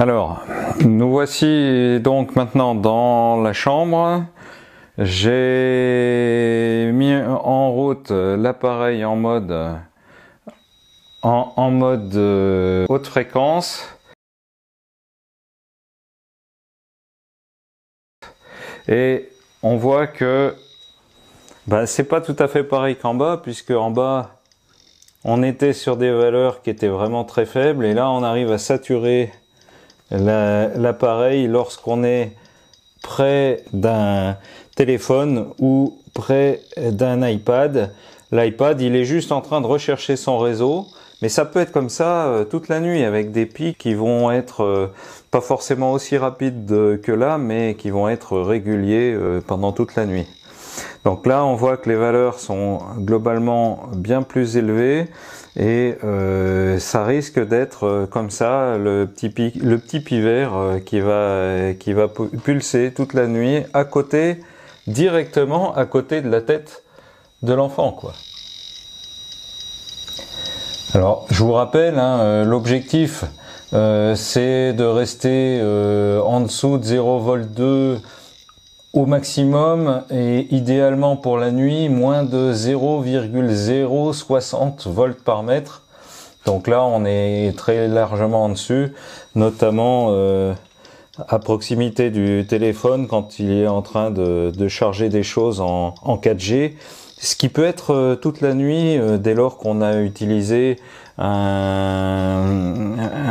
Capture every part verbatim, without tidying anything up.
Alors, nous voici donc maintenant dans la chambre. J'ai mis en route l'appareil en mode en, en mode haute fréquence. Et on voit que bah, c'est pas tout à fait pareil qu'en bas, puisque en bas on était sur des valeurs qui étaient vraiment très faibles, et là on arrive à saturer l'appareil lorsqu'on est près d'un téléphone ou près d'un iPad. L'iPad, il est juste en train de rechercher son réseau, mais ça peut être comme ça euh, toute la nuit, avec des pics qui vont être euh, pas forcément aussi rapides euh, que là, mais qui vont être réguliers euh, pendant toute la nuit. Donc là, on voit que les valeurs sont globalement bien plus élevées, et euh, ça risque d'être euh, comme ça le petit pic, le petit pivert euh, qui va euh, qui va pulser toute la nuit à côté, directement à côté de la tête de l'enfant, quoi. Alors, je vous rappelle, hein, euh, l'objectif, euh, c'est de rester euh, en dessous de zéro virgule deux au maximum, et idéalement pour la nuit, moins de zéro virgule zéro soixante volts par mètre. Donc là, on est très largement en dessus, notamment euh, à proximité du téléphone quand il est en train de, de charger des choses en, en quatre G. Ce qui peut être euh, toute la nuit euh, dès lors qu'on a utilisé un,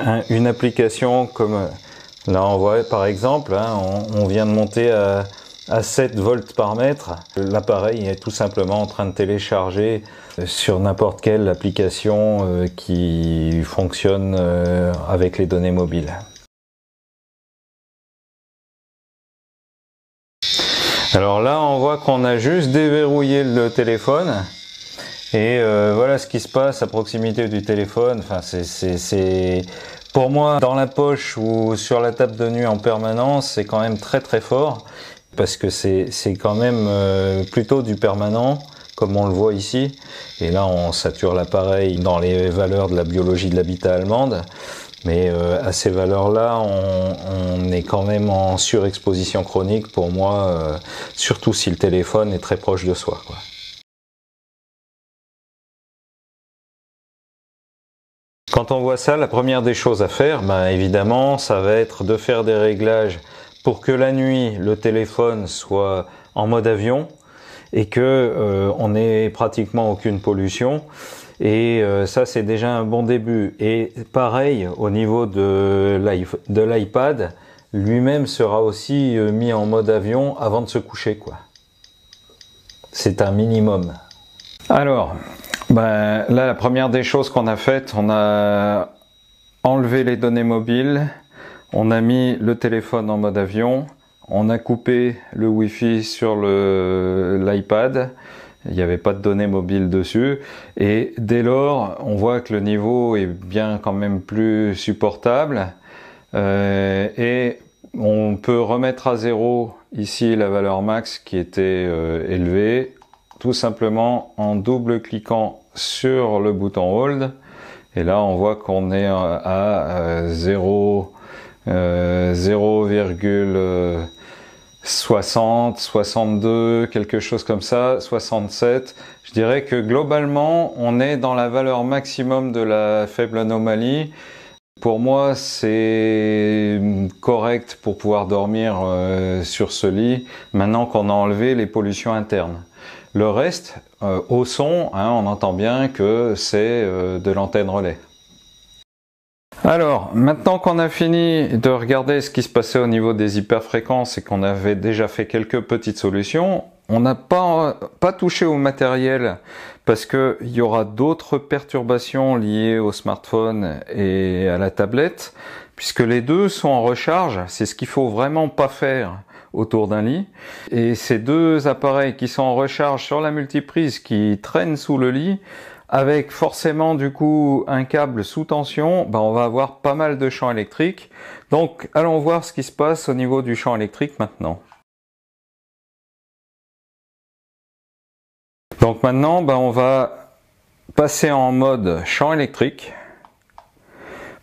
un, une application comme là on voit par exemple, hein, on, on vient de monter à, à sept volts par mètre. L'appareil est tout simplement en train de télécharger sur n'importe quelle application euh, qui fonctionne euh, avec les données mobiles. Alors là, on voit qu'on a juste déverrouillé le téléphone, et euh, voilà ce qui se passe à proximité du téléphone. Enfin, c'est pour moi dans la poche ou sur la table de nuit en permanence, c'est quand même très très fort, parce que c'est quand même euh, plutôt du permanent, comme on le voit ici. Et là, on sature l'appareil dans les valeurs de la biologie de l'habitat allemande. Mais euh, à ces valeurs-là, on, on est quand même en surexposition chronique pour moi, euh, surtout si le téléphone est très proche de soi, quoi. Quand on voit ça, la première des choses à faire, ben, évidemment, ça va être de faire des réglages pour que la nuit, le téléphone soit en mode avion et que euh, on n'ait pratiquement aucune pollution. Et ça, c'est déjà un bon début. Et pareil, au niveau de l'iPad, lui-même sera aussi mis en mode avion avant de se coucher, quoi. C'est un minimum. Alors, ben, là, la première des choses qu'on a faites, on a enlevé les données mobiles, on a mis le téléphone en mode avion, on a coupé le Wi-Fi sur l'iPad. Il n'y avait pas de données mobiles dessus, et dès lors on voit que le niveau est bien quand même plus supportable, euh, et on peut remettre à zéro ici la valeur max qui était euh, élevée, tout simplement en double cliquant sur le bouton hold, et là on voit qu'on est à zéro virgule zéro soixante, soixante-deux, quelque chose comme ça, soixante-sept. Je dirais que globalement, on est dans la valeur maximum de la faible anomalie. Pour moi, c'est correct pour pouvoir dormir euh, sur ce lit, maintenant qu'on a enlevé les pollutions internes. Le reste, euh, au son, hein, on entend bien que c'est euh, de l'antenne relais. Alors, maintenant qu'on a fini de regarder ce qui se passait au niveau des hyperfréquences et qu'on avait déjà fait quelques petites solutions, on n'a pas, pas touché au matériel parce qu'il y aura d'autres perturbations liées au smartphone et à la tablette, puisque les deux sont en recharge. C'est ce qu'il faut vraiment pas faire autour d'un lit. Et ces deux appareils qui sont en recharge sur la multiprise qui traînent sous le lit, avec forcément du coup un câble sous tension, ben on va avoir pas mal de champs électriques. Donc allons voir ce qui se passe au niveau du champ électrique maintenant. Donc maintenant, ben on va passer en mode champ électrique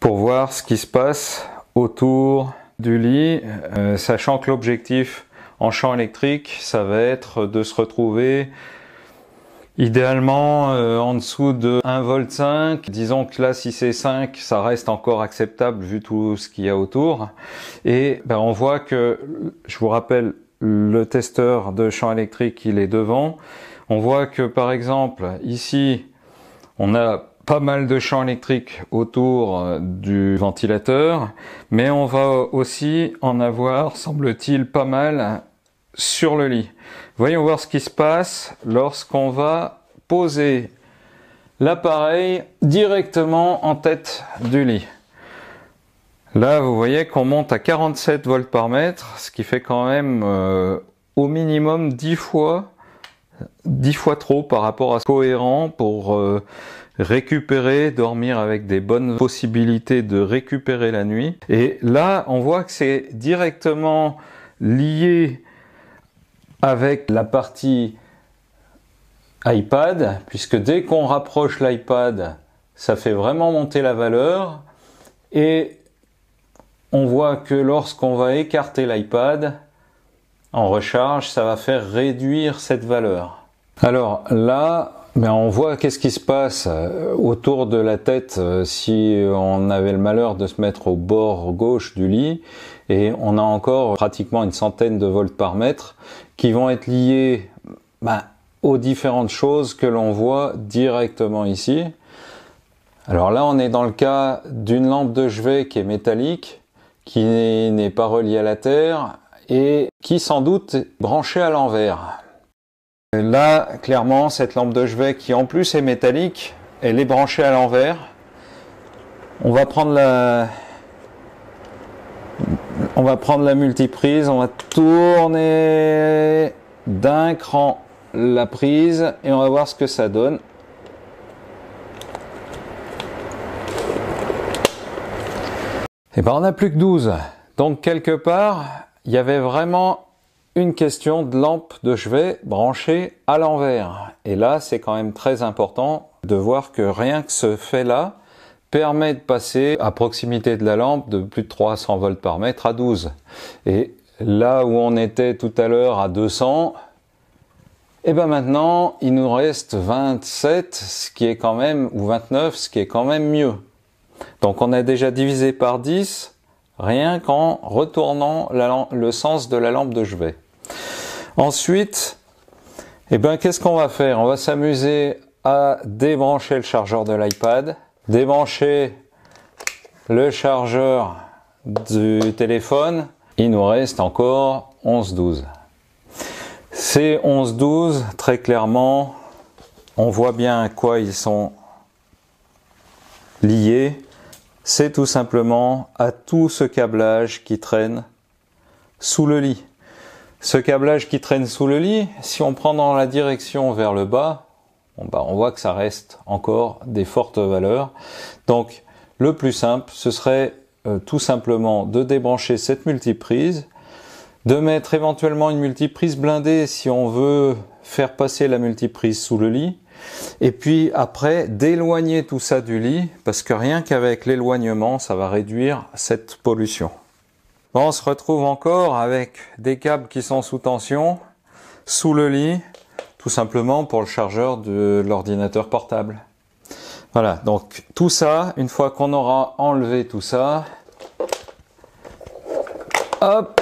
pour voir ce qui se passe autour du lit, euh, sachant que l'objectif en champ électrique, ça va être de se retrouver idéalement euh, en dessous de un virgule cinq volt. Disons que là, si c'est cinq, ça reste encore acceptable vu tout ce qu'il y a autour. Et ben, on voit que, je vous rappelle, le testeur de champ électrique, il est devant. On voit que par exemple, ici, on a pas mal de champs électriques autour du ventilateur, mais on va aussi en avoir, semble-t-il, pas mal sur le lit. Voyons voir ce qui se passe lorsqu'on va poser l'appareil directement en tête du lit. Là, vous voyez qu'on monte à quarante-sept volts par mètre, ce qui fait quand même euh, au minimum dix fois dix fois trop par rapport à ce cohérent pour euh, récupérer, dormir avec des bonnes possibilités de récupérer la nuit. Et là, on voit que c'est directement lié avec la partie iPad, puisque dès qu'on rapproche l'iPad, ça fait vraiment monter la valeur. Et on voit que lorsqu'on va écarter l'iPad en recharge, ça va faire réduire cette valeur. Alors là, ben on voit qu'est-ce qui se passe autour de la tête si on avait le malheur de se mettre au bord gauche du lit, et on a encore pratiquement une centaine de volts par mètre qui vont être liés ben, aux différentes choses que l'on voit directement ici. Alors là, on est dans le cas d'une lampe de chevet qui est métallique, qui n'est pas reliée à la terre et qui sans doute est branchée à l'envers. Là, clairement, cette lampe de chevet qui en plus est métallique, elle est branchée à l'envers. On va prendre la... On va prendre la multiprise, on va tourner d'un cran la prise et on va voir ce que ça donne. Et ben, on n'a plus que douze. Donc, quelque part, il y avait vraiment une question de lampe de chevet branchée à l'envers. Et là, c'est quand même très important de voir que rien que ce fait-là permet de passer à proximité de la lampe de plus de trois cents volts par mètre à douze. Et là où on était tout à l'heure à deux cents, et ben maintenant, il nous reste vingt-sept, ce qui est quand même, ou vingt-neuf, ce qui est quand même mieux. Donc on a déjà divisé par dix, rien qu'en retournant la, le sens de la lampe de chevet. Ensuite, eh ben, qu'est-ce qu'on va faire? On va s'amuser à débrancher le chargeur de l'iPad, débrancher le chargeur du téléphone. Il nous reste encore onze douze. Ces onze douze, très clairement, on voit bien à quoi ils sont liés. C'est tout simplement à tout ce câblage qui traîne sous le lit. Ce câblage qui traîne sous le lit, si on prend dans la direction vers le bas, bon bah on voit que ça reste encore des fortes valeurs. Donc le plus simple, ce serait euh, tout simplement de débrancher cette multiprise, de mettre éventuellement une multiprise blindée si on veut faire passer la multiprise sous le lit, et puis après d'éloigner tout ça du lit, parce que rien qu'avec l'éloignement, ça va réduire cette pollution. On se retrouve encore avec des câbles qui sont sous tension, sous le lit, tout simplement pour le chargeur de l'ordinateur portable. Voilà, donc tout ça, une fois qu'on aura enlevé tout ça, hop,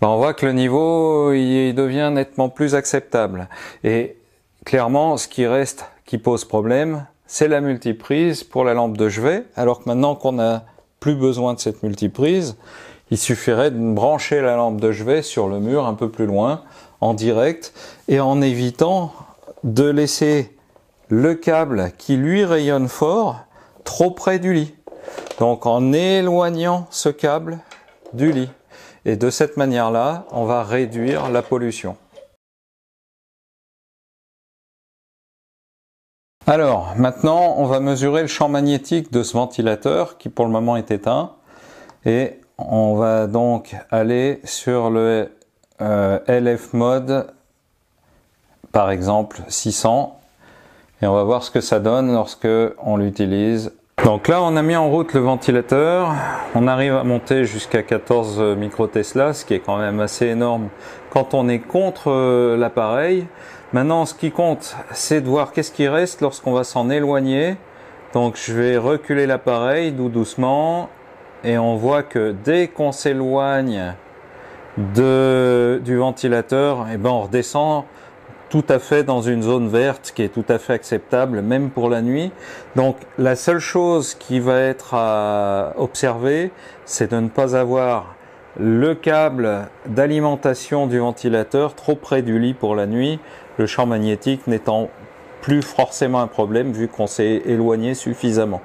ben on voit que le niveau il devient nettement plus acceptable. Et clairement, ce qui reste, qui pose problème, c'est la multiprise pour la lampe de chevet, alors que maintenant qu'on n'a plus besoin de cette multiprise, il suffirait de brancher la lampe de chevet sur le mur un peu plus loin, en direct, et en évitant de laisser le câble qui lui rayonne fort, trop près du lit. Donc en éloignant ce câble du lit. Et de cette manière-là, on va réduire la pollution. Alors, maintenant, on va mesurer le champ magnétique de ce ventilateur qui, pour le moment, est éteint. Et on va donc aller sur le euh, L F mode, par exemple, six cents. Et on va voir ce que ça donne lorsque on l'utilise Donc là, on a mis en route le ventilateur. On arrive à monter jusqu'à quatorze microtesla, ce qui est quand même assez énorme quand on est contre l'appareil. Maintenant, ce qui compte, c'est de voir qu'est-ce qui reste lorsqu'on va s'en éloigner. Donc je vais reculer l'appareil doucement et on voit que dès qu'on s'éloigne de du ventilateur, et ben on redescend tout à fait dans une zone verte qui est tout à fait acceptable, même pour la nuit. Donc la seule chose qui va être à observer, c'est de ne pas avoir le câble d'alimentation du ventilateur trop près du lit pour la nuit, le champ magnétique n'étant plus forcément un problème vu qu'on s'est éloigné suffisamment.